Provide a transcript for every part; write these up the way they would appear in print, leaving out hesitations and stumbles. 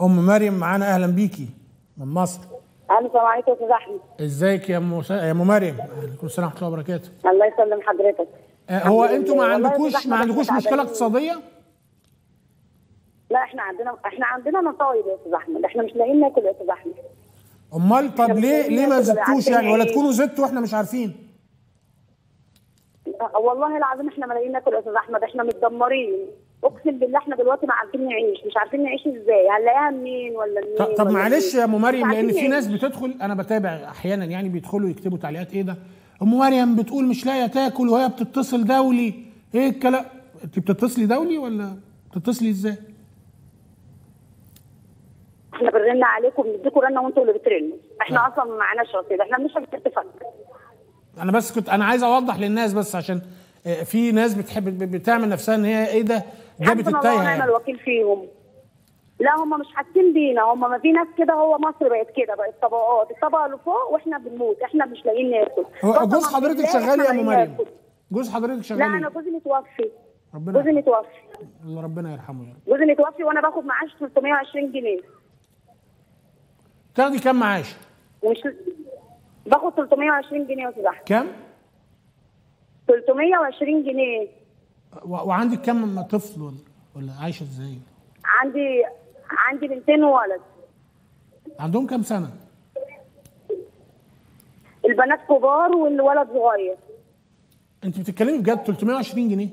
ام مريم معانا، اهلا بيكي من مصر. السلام عليكم يا استاذ احمد. ازيك يا ام مريم؟ وعليكم السلام ورحمه الله وبركاته. الله يسلم حضرتك. هو انتوا ما عندكوش مشكله اقتصاديه؟ لا احنا عندنا مصايب يا استاذ احمد، احنا مش لاقيين ناكل يا استاذ احمد. امال طب ليه ما زدتوش يعني، ولا تكونوا زدتوا واحنا مش عارفين؟ والله العظيم احنا ما لاقيين ناكل يا استاذ احمد، احنا متدمرين اقسم بالله، احنا دلوقتي ما عارفين نعيش، مش عارفين نعيش ازاي، هنلاقيها منين ولا منين؟ طب معلش يا ام مريم، لان في ناس بتدخل، انا بتابع احيانا يعني بيدخلوا يكتبوا تعليقات ايه ده؟ ام مريم بتقول مش لاقيه تاكل وهي بتتصل دولي، ايه الكلام؟ انت بتتصلي دولي ولا بتتصلي ازاي؟ احنا بنرن عليكم بنديكم رنه وانتوا اللي بترنوا، احنا اصلا ما معناش رصيد، احنا مش هنتفق. انا بس كنت انا عايز اوضح للناس بس، عشان في ناس بتحب بتعمل نفسها ان هي ايه ده جابت التايهه. احنا يعني الوكيل فيهم، لا هم مش حاسين بينا، هم ما في ناس كده، هو مصر بقت كده، بقت طبقات، الطبقه اللي فوق واحنا بنموت، احنا مش لاقيين ناكل. هو جوز حضرتك شغال يا ام مريم؟ جوز حضرتك شغال؟ لا انا جوزي متوفي. جوزي متوفي الله ربنا يرحمه يا رب. جوزي متوفي وانا باخد معاش 320 جنيه. بتاخدي كام معاش؟ مش باخد 320 جنيه يا استاذ احمد. كام؟ 320 جنيه. وعندك كم طفل ولا عايشه ازاي؟ عندي بنتين وولد. عندهم كم سنه؟ البنات كبار والولد صغير. انت بتتكلمي بجد 320 جنيه؟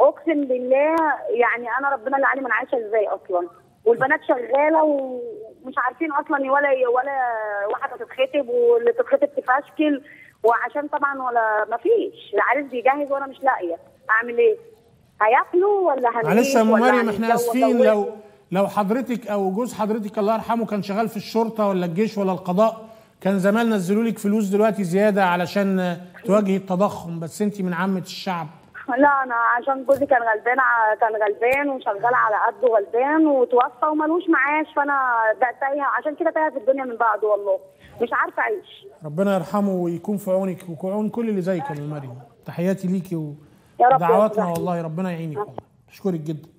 اقسم بالله يعني انا ربنا اللي عالم انا عايشه ازاي اصلا، والبنات شغاله ومش عارفين اصلا ولا واحده تتخطب، واللي تتخطب تفشكل، وعشان طبعا ولا مفيش، العريس بيجهز وانا مش لاقيه، اعمل ايه؟ هياكلوا ولا هنعيش؟ معلش يا ام مريم احنا اسفين، لو حضرتك او جوز حضرتك الله يرحمه كان شغال في الشرطه ولا الجيش ولا القضاء كان زمان نزلوا لك فلوس دلوقتي زياده علشان تواجهي التضخم، بس انت من عامه الشعب. لا انا عشان جوزي كان غلبان وشغال على قده، غلبان وتوفى ومالوش معاش، فانا بقى تايهه، عشان كده تايهه في الدنيا من بعض، والله مش عارفه اعيش. ربنا يرحمه ويكون في عونك وفي عون كل اللي زيك يا ام مريم، تحياتي ليكي ودعواتنا والله، ربنا يعينك والله، بشكرك جدا.